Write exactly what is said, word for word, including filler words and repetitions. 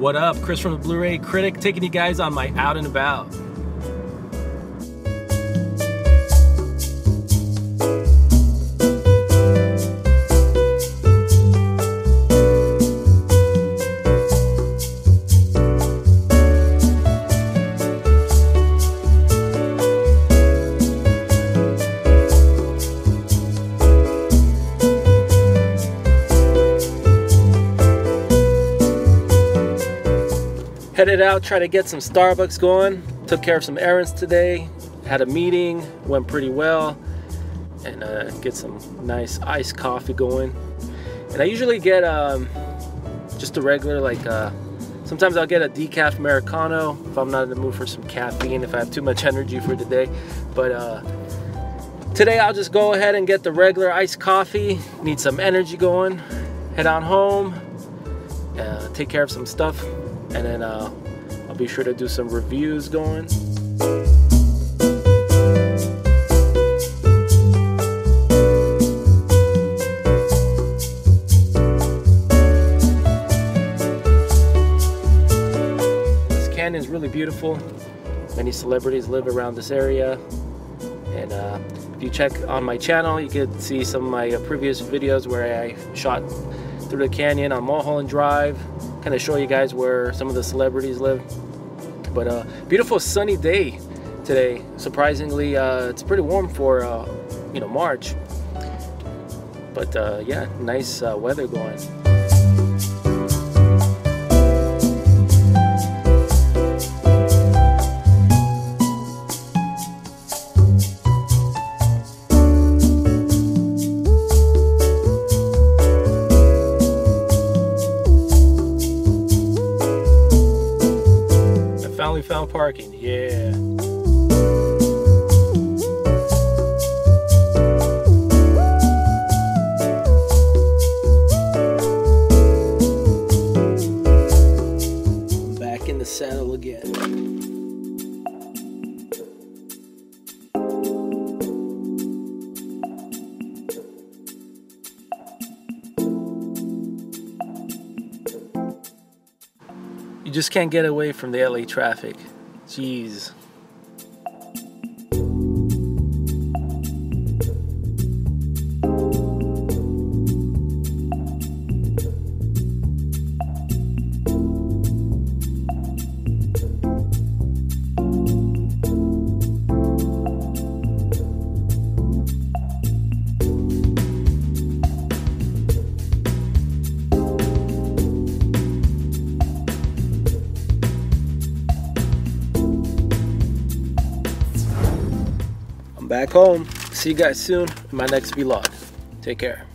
What up? Chris from the Blu-ray Critic, taking you guys on my out and about. Headed out, trying to get some Starbucks going. Took care of some errands today. Had a meeting, went pretty well. And uh, get some nice iced coffee going. And I usually get um, just a regular, like, uh, sometimes I'll get a decaf Americano if I'm not in the mood for some caffeine, if I have too much energy for the day. But uh, today I'll just go ahead and get the regular iced coffee. Need some energy going. Head on home, uh, take care of some stuff. And then uh, I'll be sure to do some reviews going. This canyon is really beautiful. Many celebrities live around this area. And uh, if you check on my channel, you could see some of my previous videos where I shot through the canyon on Mulholland Drive. Kind of show you guys where some of the celebrities live. But uh beautiful sunny day today, surprisingly. Uh it's pretty warm for uh you know, March, but uh yeah, nice uh, weather going. Finally found parking, yeah. Back in the saddle again. You just can't get away from the L A traffic. Jeez. Back home. See you guys soon in my next vlog. Take care.